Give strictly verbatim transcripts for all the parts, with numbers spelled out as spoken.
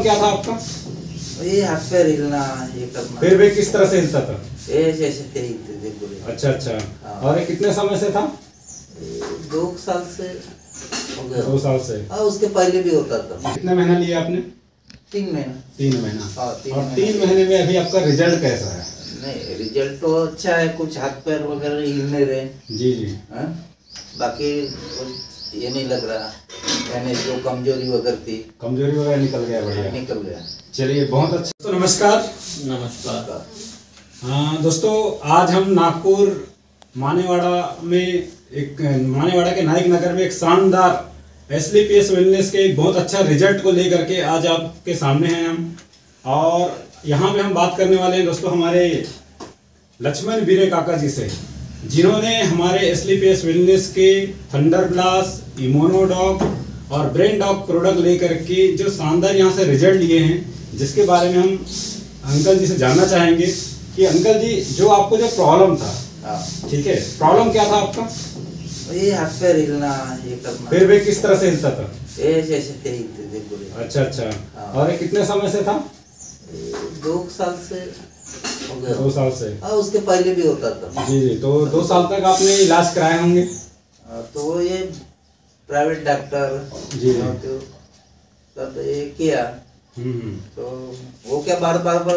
काम क्या था आपका? ये हाथ पे हिलना, ये करना। फिर वे किस तरह से हिलता था? ऐसे ऐसे हिलते थे पूरे। अच्छा अच्छा। और ये कितने समय से था? दो साल से हो गया। दो साल से। हाँ, उसके पहले भी होता था। कितने महीना लिया आपने? तीन महीना। तीन महीना। और तीन महीने में अभी आपका रिजल्ट कैसा है? नहीं, रिजल्ट तो अच्छा है, कुछ हाथ पैर वगैरह हिलने रहे। जी जी। बाकी ये नहीं लग रहा, यानी जो कमजोरी वगैरह थी, कमजोरी वगैरह निकल गया। बढ़िया निकल गया। चलिए, बहुत अच्छा। तो नमस्कार। नमस्कार। हाँ दोस्तों, आज हम नागपुर मानेवाड़ा में एक मानेवाड़ा के नायक नगर में एक शानदार एसलीपीएस वेलनेस के बहुत अच्छा रिजल्ट को लेकर के आज आपके सामने हैं हम। और यहाँ पे हम बात करने वाले हैं दोस्तों हमारे लक्ष्मण बीर काका जी से, जिन्होंने हमारे एसलीपीएस वेलनेस के थंडर प्लस, इमोनोडॉग और ब्रेन डॉग प्रोडक्ट लेकर के जो शानदार यहाँ से रिजल्ट लिए हैं, जिसके बारे में हम अंकल जी से जानना चाहेंगे कि अंकल जी, जो आपको जो प्रॉब्लम था, ठीक है, प्रॉब्लम क्या था आपका? ये हाथ पैर हिलना, ये करना। फिर वे किस तरह से हिलता था? ऐसे ऐसे हिलते थे पूरे। अच्छा अच्छा। और ये कितने समय से था? दो साल से हो गया। दो साल से। हाँ, उसके पहले भी होता था। जी जी। तो दो साल तक आपने इलाज कराए होंगे? तो ये प्राइवेट डॉक्टर जी तो सब ये किया। हम्म। तो वो क्या बार बार बार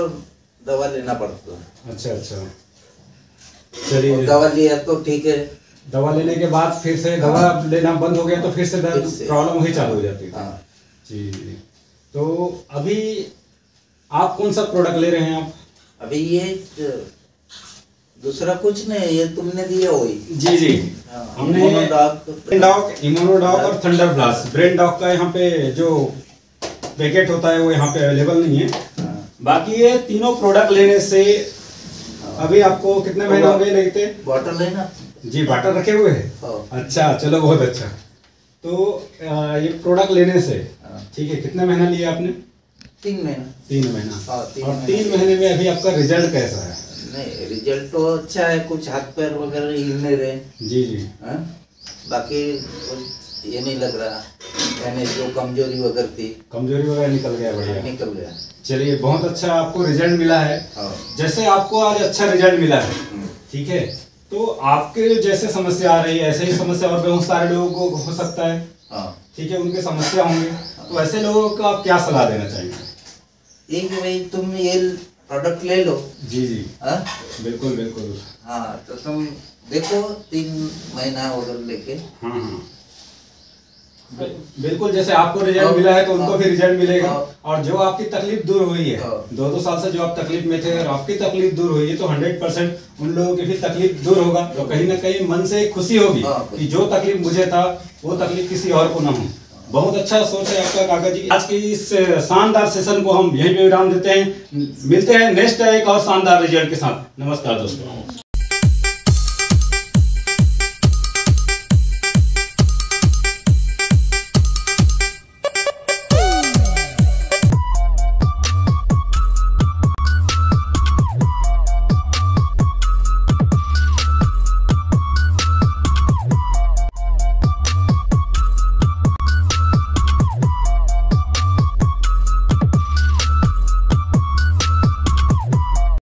दवा लेना पड़ता है। अच्छा अच्छा। चलिए, दवा लिया तो ठीक है, दवा लेने के बाद फिर से दवा लेना बंद हो गया तो फिर से प्रॉब्लम वही चालू हो जाती है। जी जी। तो अभी आप कौन सा प्रोडक्ट ले रहे हैं आप? अभी ये दूसरा कुछ नहीं, ये तुमने दिया हुई। जी जी। हमने ब्रेन डॉग, इमोनोडॉग और थंडर प्लस। ब्रेन डॉग का यहाँ पे जो पैकेट होता है वो यहाँ पे अवेलेबल नहीं है। बाकी ये तीनों प्रोडक्ट लेने से अभी आपको कितने महीने हो गए लेते? बॉटल लेना। जी, बॉटल रखे हुए है। अच्छा, चलो बहुत अच्छा। तो ये प्रोडक्ट लेने से, ठीक है, कितने महीना लिया आपने? तीन महीना। तीन महीना। और तीन महीने में अभी आपका रिजल्ट कैसा है? नहीं, रिजल्ट तो अच्छा है, कुछ हाथ पैर वगैरह हिलने रहे। जी जी। हाँ, बाकी ये नहीं लग रहा, यानी जो कमजोरी वगैरह थी, कमजोरी वगैरह निकल गया। बढ़िया निकल गया। चलिए, बहुत अच्छा आपको रिजल्ट मिला है। जैसे आपको आज अच्छा रिजल्ट मिला है, ठीक है, तो आपके जैसे समस्या आ रही है, ऐसे ही समस्या और बहुत सारे लोगों को हो सकता है, ठीक है, उनके समस्या होंगे। तो ऐसे लोगों को आप क्या सलाह देना चाहिए? एक भाई, तुम ये प्रोडक्ट ले लो। जी जी। हाँ, बिल्कुल बिल्कुल। हाँ, तो तुम देखो, तीन महीना ऑर्डर लेके। हाँ हाँ, बिल्कुल। जैसे आपको रिजल्ट मिला है तो उनको भी रिजल्ट मिलेगा। और जो आपकी तकलीफ दूर हुई है, दो दो साल से जो आप तकलीफ में थे और आपकी तकलीफ दूर हुई है, तो हंड्रेड परसेंट उन लोगों की भी तकलीफ दूर होगा। तो कहीं ना कहीं मन से खुशी होगी कि जो तकलीफ मुझे था वो तकलीफ किसी और को ना हो। बहुत अच्छा सोच है आपका काका जी। आज की इस शानदार सेशन को हम यहीं पे विराम देते हैं। मिलते हैं नेक्स्ट एक और शानदार रिजल्ट के साथ। नमस्कार दोस्तों।